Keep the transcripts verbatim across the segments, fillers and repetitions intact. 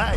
Hey!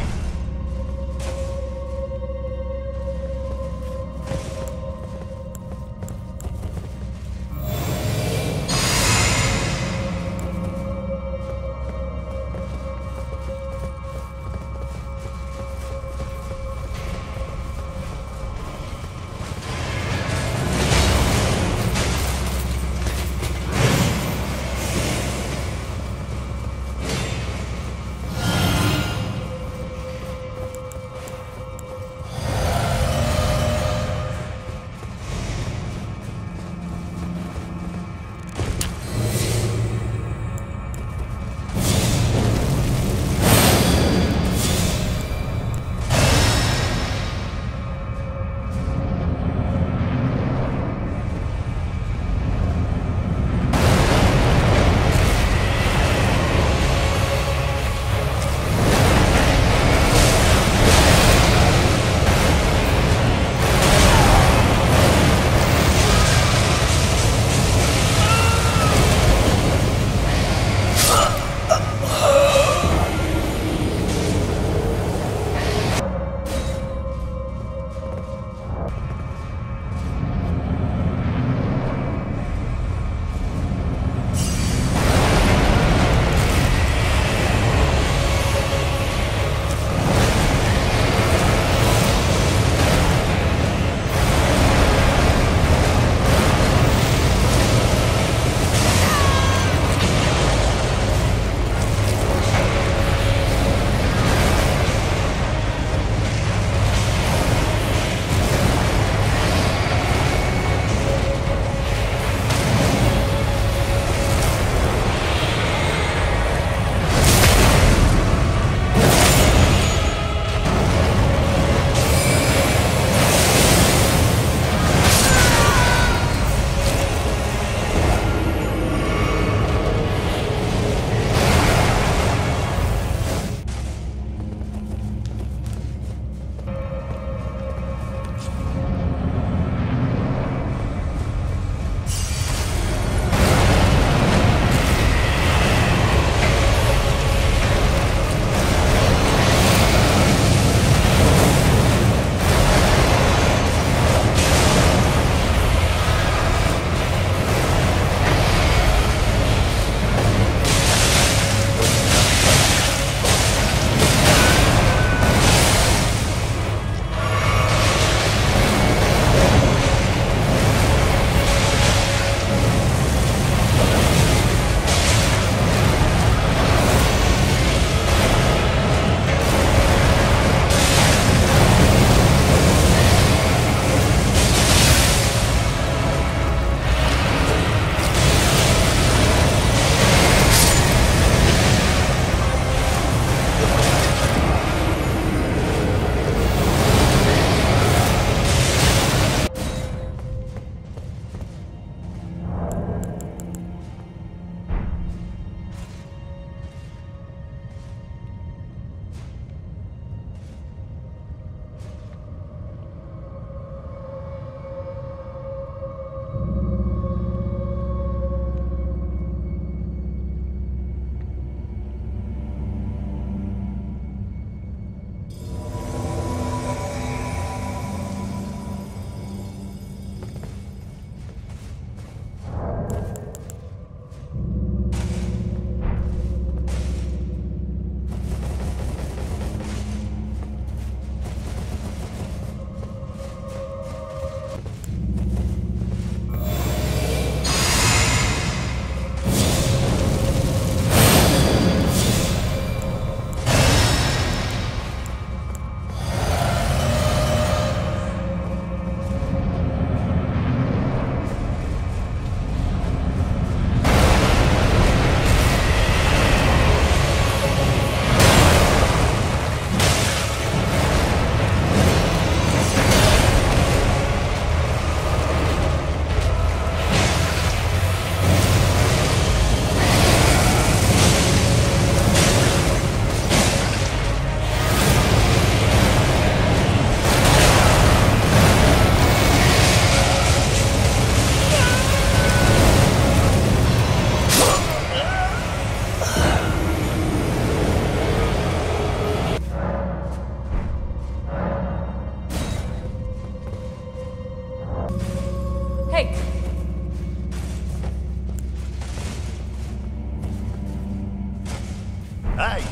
Hey!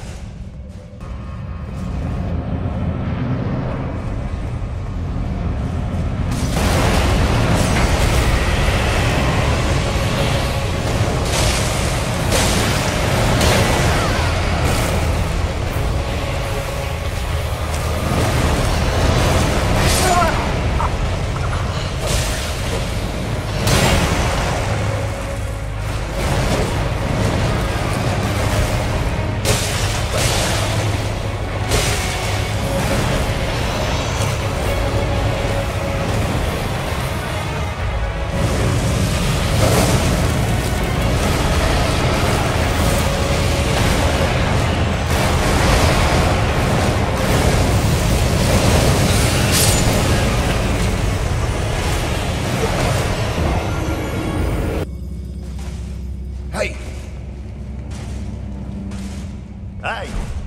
Hey!